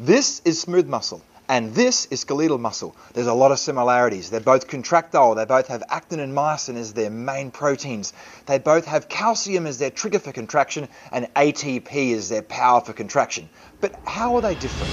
This is smooth muscle, and this is skeletal muscle. There's a lot of similarities. They're both contractile. They both have actin and myosin as their main proteins. They both have calcium as their trigger for contraction, and ATP as their power for contraction. But how are they different?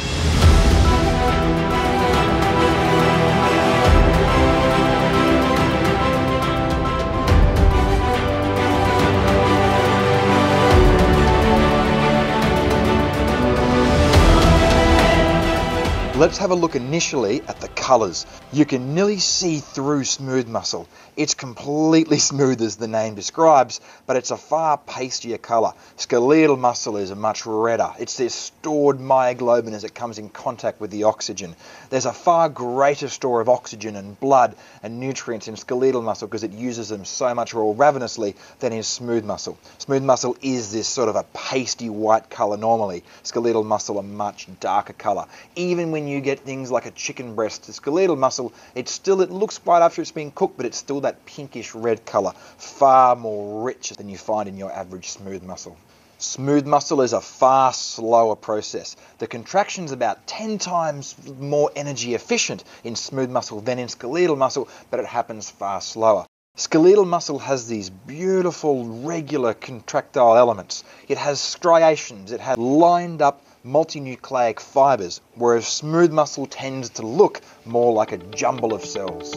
Let's have a look initially at the colors. You can nearly see through smooth muscle. It's completely smooth as the name describes, but it's a far pastier color. Skeletal muscle is much redder. It's this stored myoglobin as it comes in contact with the oxygen. There's a far greater store of oxygen and blood and nutrients in skeletal muscle because it uses them so much more ravenously than in smooth muscle. Smooth muscle is this sort of a pasty white color normally. Skeletal muscle a much darker color. Even when you get things like a chicken breast, the skeletal muscle, it looks white after it's been cooked, but it's still that pinkish red color, far more rich than you find in your average smooth muscle. Smooth muscle is a far slower process. The contraction's about 10 times more energy efficient in smooth muscle than in skeletal muscle, but it happens far slower. Skeletal muscle has these beautiful regular contractile elements. It has striations, it has lined up multinucleic fibers, whereas smooth muscle tends to look more like a jumble of cells.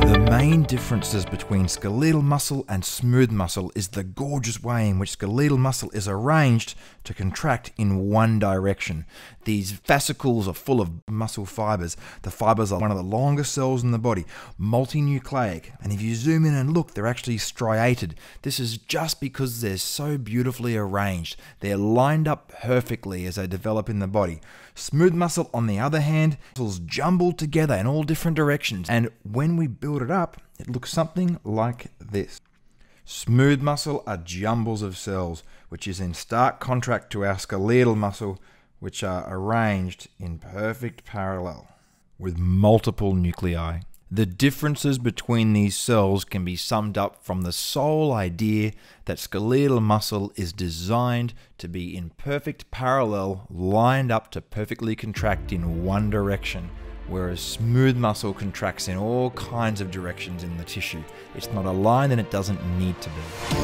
The main differences between skeletal muscle and smooth muscle is the gorgeous way in which skeletal muscle is arranged to contract in one direction. These fascicles are full of muscle fibers. The fibers are one of the longest cells in the body, multinucleic, and if you zoom in and look, they're actually striated. This is just because they're so beautifully arranged. They're lined up perfectly as they develop in the body. Smooth muscle, on the other hand, muscles jumbled together in all different directions, and when we build it up, it looks something like this. Smooth muscle are jumbles of cells, which is in stark contrast to our skeletal muscle, which are arranged in perfect parallel with multiple nuclei. The differences between these cells can be summed up from the sole idea that skeletal muscle is designed to be in perfect parallel, lined up to perfectly contract in one direction, whereas smooth muscle contracts in all kinds of directions in the tissue. It's not aligned and it doesn't need to be.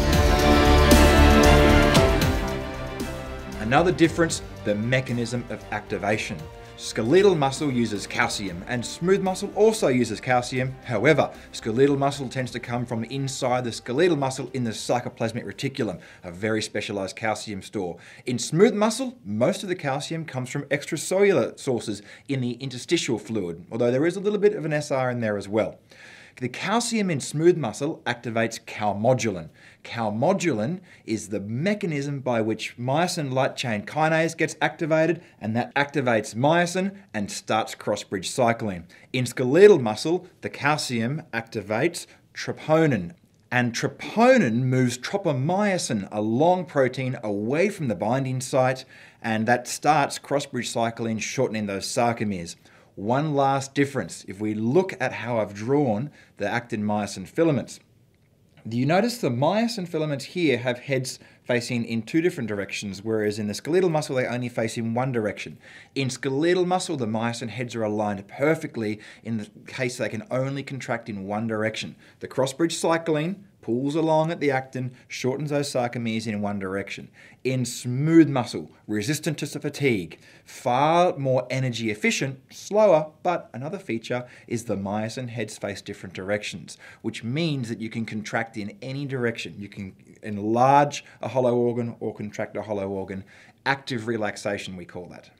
Another difference, the mechanism of activation. Skeletal muscle uses calcium, and smooth muscle also uses calcium. However, skeletal muscle tends to come from inside the skeletal muscle in the sarcoplasmic reticulum, a very specialized calcium store. In smooth muscle, most of the calcium comes from extracellular sources in the interstitial fluid, although there is a little bit of an SR in there as well. The calcium in smooth muscle activates calmodulin. Calmodulin is the mechanism by which myosin light chain kinase gets activated, and that activates myosin and starts cross-bridge cycling. In skeletal muscle, the calcium activates troponin, and troponin moves tropomyosin, a long protein, away from the binding site, and that starts cross-bridge cycling, shortening those sarcomeres. One last difference, if we look at how I've drawn the actin myosin filaments. Do you notice the myosin filaments here have heads facing in two different directions, whereas in the skeletal muscle they only face in one direction? In skeletal muscle, the myosin heads are aligned perfectly in the case they can only contract in one direction. The cross-bridge cycling pulls along at the actin, shortens those sarcomeres in one direction. In smooth muscle, resistant to fatigue, far more energy efficient, slower, but another feature is the myosin heads face different directions, which means that you can contract in any direction. You can enlarge a hollow organ or contract a hollow organ. Active relaxation, we call that.